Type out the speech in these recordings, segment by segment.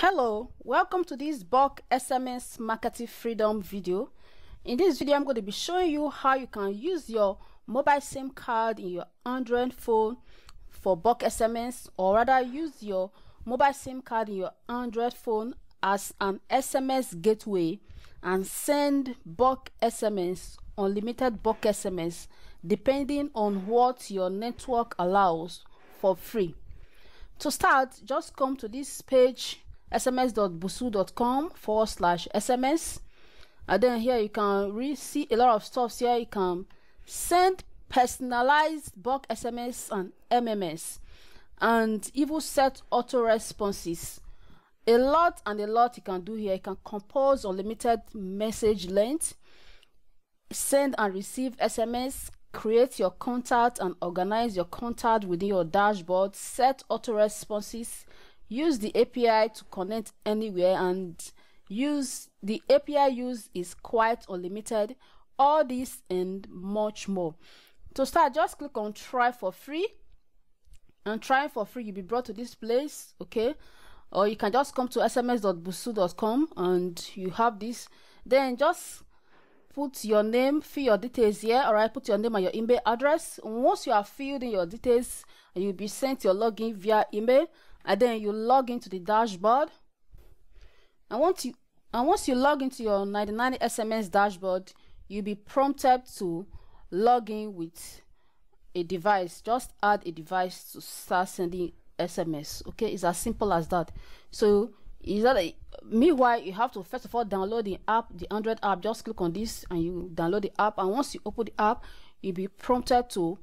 Hello, welcome to this bulk SMS marketing freedom video. In this video, I'm going to be showing you how you can use your mobile SIM card in your Android phone for bulk SMS, or rather use your mobile SIM card in your Android phone as an SMS gateway and send bulk SMS, unlimited bulk SMS, depending on what your network allows, for free. To start, just come to this page, sms.busu.com/SMS, and then here you can really see a lot of stuff. Here you can send personalized bulk SMS and MMS, and even set auto responses. A lot you can do here. You can compose unlimited message length, send and receive SMS, create your contact and organize your contact within your dashboard, set auto responses, use the API to connect anywhere, and the API use is quite unlimited. All this and much more. To start, just click on try for free, and try for free, you'll be brought to this place, okay? Or you can just come to sms.busu.com and you have this. Then just put your name, fill your details here. All right, put your name and your email address. Once you have filled in your details, you'll be sent your login via email, and then you log into the dashboard. And once you log into your 99SMS dashboard, you'll be prompted to log in with a device. Just add a device to start sending SMS. Okay, it's as simple as that. So meanwhile, you have to first of all download the app, the Android app. Just click on this and you download the app, and once you open the app, you'll be prompted to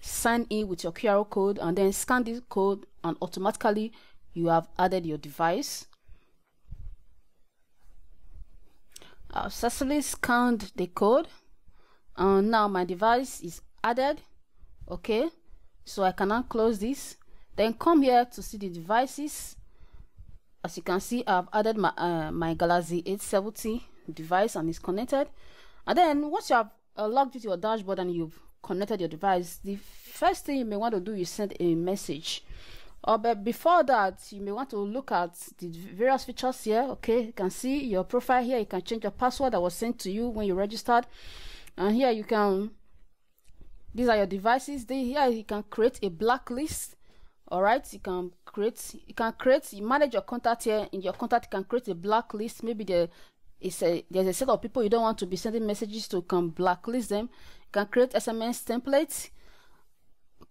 sign in with your QR code, and then scan this code and automatically you have added your device. I've successfully scanned the code and now my device is added. Okay, so I can now close this, then come here to see the devices. As you can see, I've added my Galaxy A70 device and it's connected. And then once you have logged into your dashboard and you've connected your device, the first thing you may want to do is send a message. But before that, you may want to look at the various features here. Okay, you can see your profile here. You can change your password that was sent to you when you registered. And here you can, these are your devices. Here you can create a blacklist. All right, you manage your contact here. In your contact, you can create a blacklist. Maybe there's a set of people you don't want to be sending messages to. You can blacklist them. You can create SMS templates,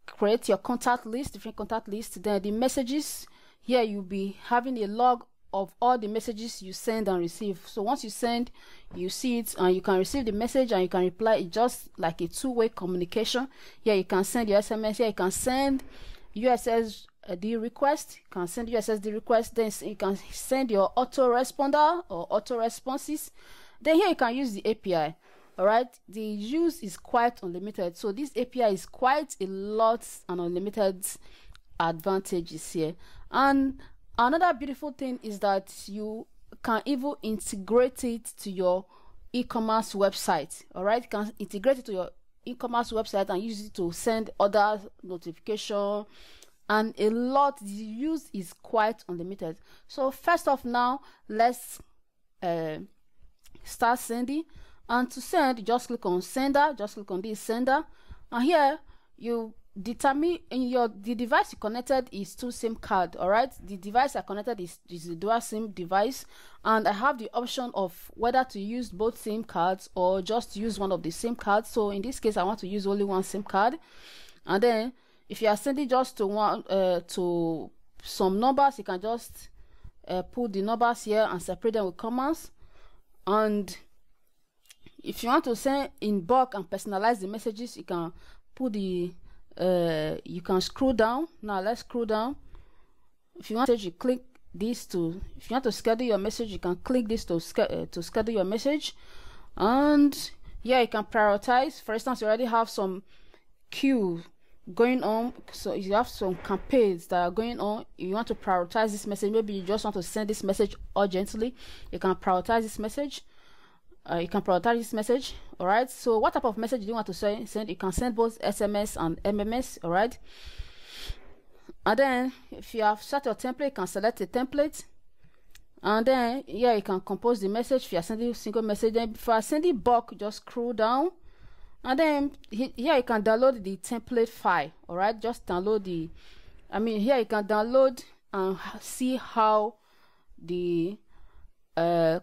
create your contact list, different contact lists. Then the messages here, you'll be having a log of all the messages you send and receive. So once you send, you see it, and you can receive the message and you can reply. It's just like a two-way communication. Here you can send your SMS. Here you can send USSD request, you can send USSD request. Then you can send your autoresponder or auto responses. Then here you can use the API. All right, the use is quite unlimited. So this API is quite a lot and unlimited advantages here. And another beautiful thing is that you can even integrate it to your e-commerce website. All right, you can integrate it to your e-commerce website and use it to send other notification, and a lot. The use is quite unlimited. So first off, now let's start sending. And to send, just click on sender, just click on this sender, and here you determine in your the device you connected is two SIM card. All right, the device I connected is the dual SIM device, and I have the option of whether to use both SIM cards or just use one of the SIM cards. So in this case, I want to use only one SIM card. And then if you are sending just to one to some numbers, you can just put the numbers here and separate them with commas. And if you want to send in bulk and personalize the messages, you can put the you can scroll down. Now let's scroll down. If you want to, you click this to. If you want to schedule your message, you can click this to schedule your message. And yeah, you can prioritize. For instance, you already have some queue going on, so you have some campaigns that are going on. You want to prioritize this message. Maybe you just want to send this message urgently. You can prioritize this message. All right. So what type of message do you want to send? You can send both SMS and MMS. All right. And then if you have set your template, you can select a template. And then here you can compose the message. If you are sending a single message, then if you are sending bulk, just scroll down. And then here you can download the template file. All right, just download the, here you can download and see how the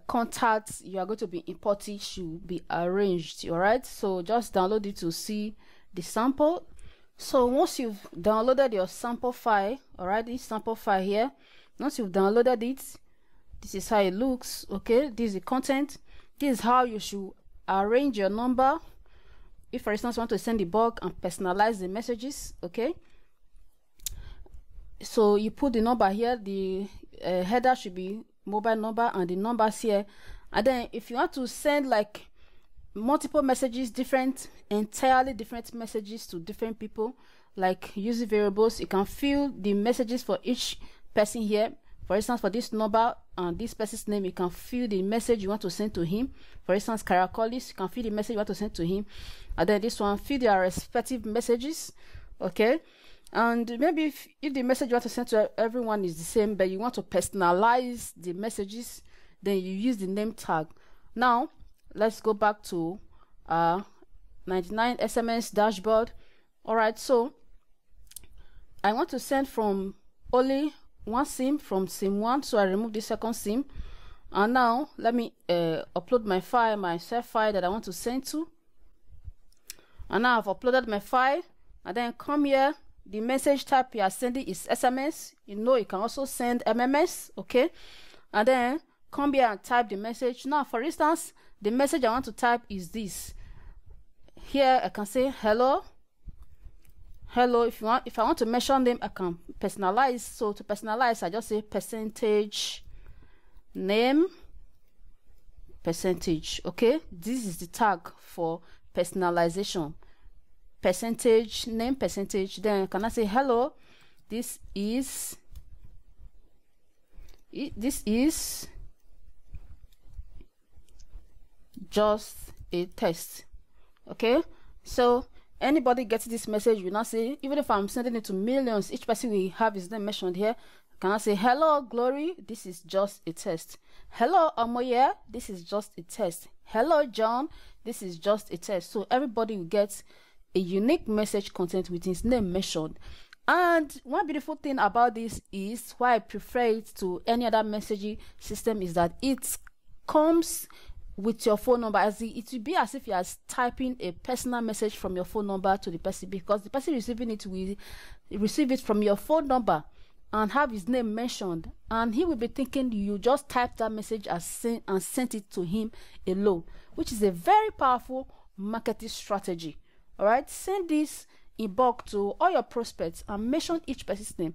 contacts you are going to be importing should be arranged. All right, so just download it to see the sample. So once you've downloaded your sample file, all right, this sample file here, once you've downloaded it, this is how it looks. Okay, this is the content. This is how you should arrange your number if, for instance, you want to send the bulk and personalize the messages. Okay, so you put the number here. The header should be mobile number and the numbers here. And then if you want to send like multiple messages, entirely different messages to different people, like using variables, you can fill the messages for each person here. For instance, for this number and this person's name, you can fill the message you want to send to him. For instance, Karakolis, you can fill the message you want to send to him. And then this one, fill their respective messages. Okay, and maybe if the message you want to send to everyone is the same, but you want to personalize the messages, then you use the name tag. Now let's go back to 99SMS dashboard. All right, so I want to send from only one SIM, from SIM 1, so I remove the second SIM. And now let me upload my file, my self file that I want to send to. And now I've uploaded my file. And then come here, the message type you are sending is SMS. You know, you can also send MMS. Okay, and then come here and type the message. Now, for instance, the message I want to type is this. Here I can say hello. Hello. If you want, if I want to mention them, I can personalize. So to personalize, I just say percentage name percentage. Okay, this is the tag for personalization. Percentage name percentage. Then can I say hello? This is just a test. Okay, so anybody gets this message will not say, even if I'm sending it to millions, each person will have his name mentioned here. Can I say hello Glory? This is just a test. Hello Amoya, this is just a test. Hello John, this is just a test. So everybody will get a unique message content with his name mentioned. And one beautiful thing about this is why I prefer it to any other messaging system is that it comes with your phone number. As it will be as if you are typing a personal message from your phone number to the person, because the person receiving it will receive it from your phone number and have his name mentioned, and he will be thinking you just typed that message and sent it to him alone, which is a very powerful marketing strategy. All right, send this in bulk to all your prospects and mention each person's name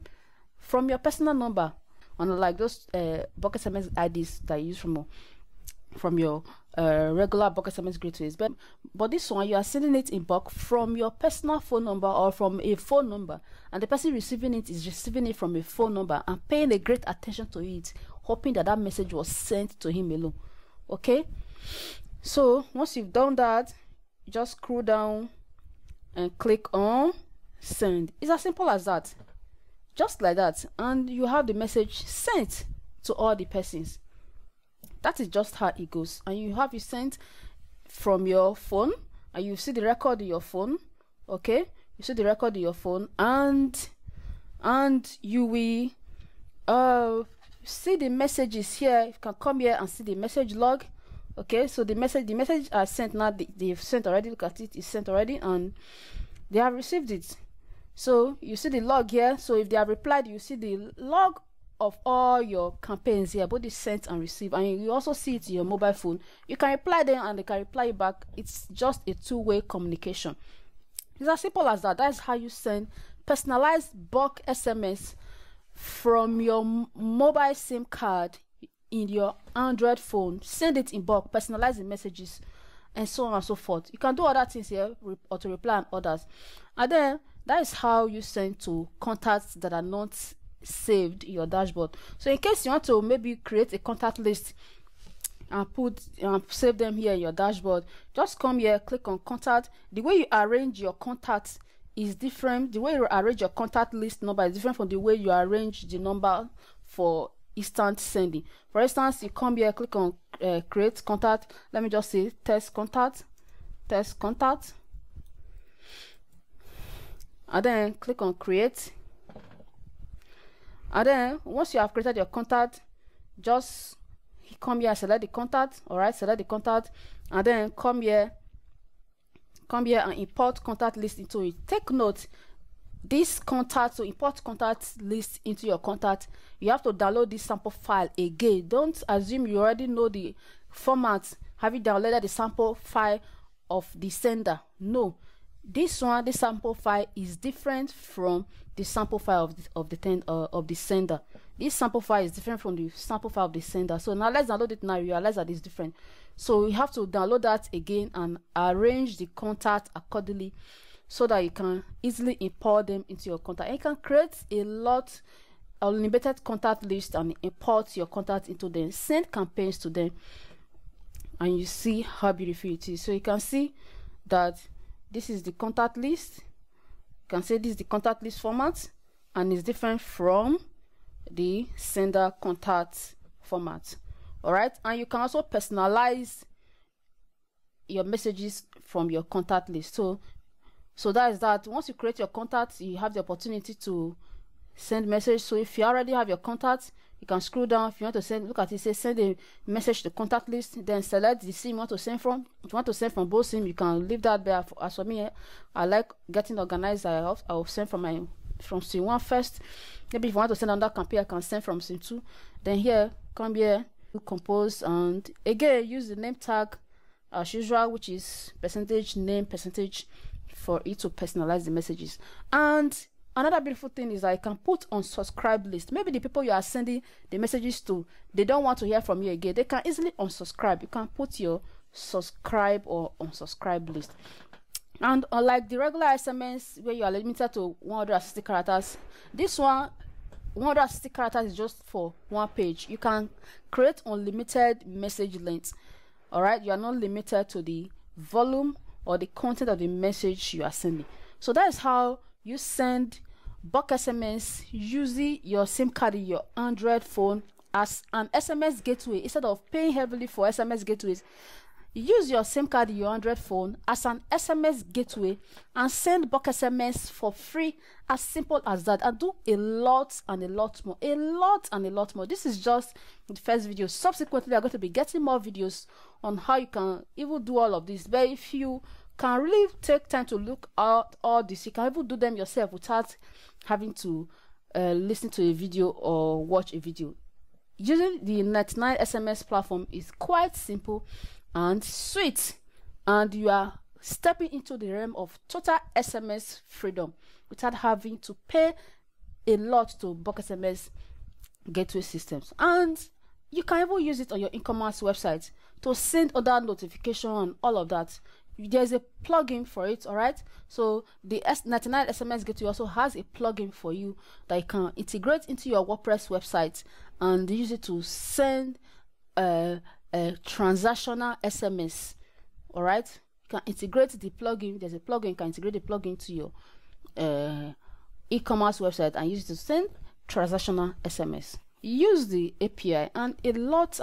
from your personal number, unlike those bulk SMS IDs that you use from your regular bulk SMS gateways. But this one, you are sending it in bulk from your personal phone number or from a phone number, and the person receiving it is receiving it from a phone number and paying a great attention to it, hoping that that message was sent to him alone. Okay, so once you've done that, just scroll down and click on send. It's as simple as that, just like that, and you have the message sent to all the persons. That is just how it goes. And you have it sent from your phone, and you see the record in your phone. Okay, you see the record in your phone, and you will see the messages here. You can come here and see the message log. Okay, so the message I sent now, they've sent already. Look at it, it's sent already, and they have received it. So you see the log here. So if they have replied, you see the log of all your campaigns here, both the sent and received, and you also see it in your mobile phone. You can reply them and they can reply back. It's just a two-way communication. It's as simple as that. That's how you send personalized bulk SMS from your mobile SIM card in your Android phone. Send it in bulk, personalize the messages, and so on and so forth. You can do other things here, auto reply and others. And then that is how you send to contacts that are not saved in your dashboard. So in case you want to maybe create a contact list and save them here in your dashboard, just come here, click on contact. The way you arrange your contacts is different. The way you arrange your contact list number is different from the way you arrange the number for instant sending. For instance, you come here, click on create contact. Let me just say test contact, test contact, and then click on create. And then once you have created your contact, just come here, select the contact. All right, select the contact, and then come here and import contact list into it. Take note, this contact, to import contact list into your contact, you have to download this sample file again. Don't assume you already know the format, have you downloaded the sample file of the sender. No, this one, the sample file is different from the sample file of the sender. This sample file is different from the sample file of the sender. So now let's download it. Now you realize that it's different, so we have to download that again and arrange the contact accordingly so that you can easily import them into your contact. And you can create a lot of limited contact list and import your contact into them, send campaigns to them, and you see how beautiful it is. So you can see that this is the contact list. You can say this is the contact list format, and it's different from the sender contact format. All right, and you can also personalize your messages from your contact list. So that is that. Once you create your contacts, you have the opportunity to send message. So if you already have your contacts, you can scroll down. If you want to send, look at it, say send a message to contact list, then select the SIM you want to send from. If you want to send from both SIM, you can leave that there. As for me, I like getting organized. I'll send from SIM 1 first. Maybe if you want to send another campaign, I can send from SIM 2. Then here, come here, compose, and again use the name tag as usual, which is %name% for it to personalize the messages. And another beautiful thing is that I can put on subscribe list. Maybe the people you are sending the messages to, they don't want to hear from you again, they can easily unsubscribe. You can put your subscribe or unsubscribe list. And unlike the regular SMS where you are limited to 160 characters, this one, 160 characters is just for one page. You can create unlimited message length. All right, you are not limited to the volume or the content of the message you are sending. So that is how you send bulk SMS using your SIM card in your Android phone as an SMS gateway. Instead of paying heavily for SMS gateways, use your SIM card in your Android phone as an SMS gateway and send bulk SMS for free. As simple as that. And do a lot and a lot more, a lot and a lot more. This is just the first video. Subsequently, I'm going to be getting more videos on how you can even do all of this. But if you can really take time to look at all this, you can even do them yourself without having to listen to a video or watch a video. Using the 99SMS platform is quite simple and sweet, and you are stepping into the realm of total SMS freedom without having to pay a lot to bulk SMS gateway systems. And you can even use it on your e-commerce website to send other notification and all of that. There's a plugin for it. All right, so the 99SMS gateway also has a plugin for you that you can integrate into your WordPress website and use it to send a transactional SMS. All right, you can integrate the plugin. There's a plugin, you can integrate the plugin to your e-commerce website and use it to send transactional SMS. Use the API, and a lot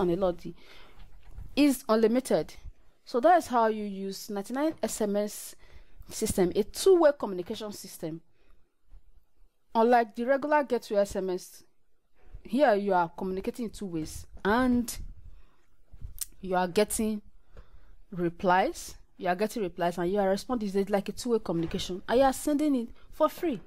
is unlimited. So that is how you use 99SMS system, a two-way communication system. Unlike the regular gateway SMS, here you are communicating in two ways, and you are getting replies. You are getting replies and you are responding. It's like a two-way communication. And you are sending it for free.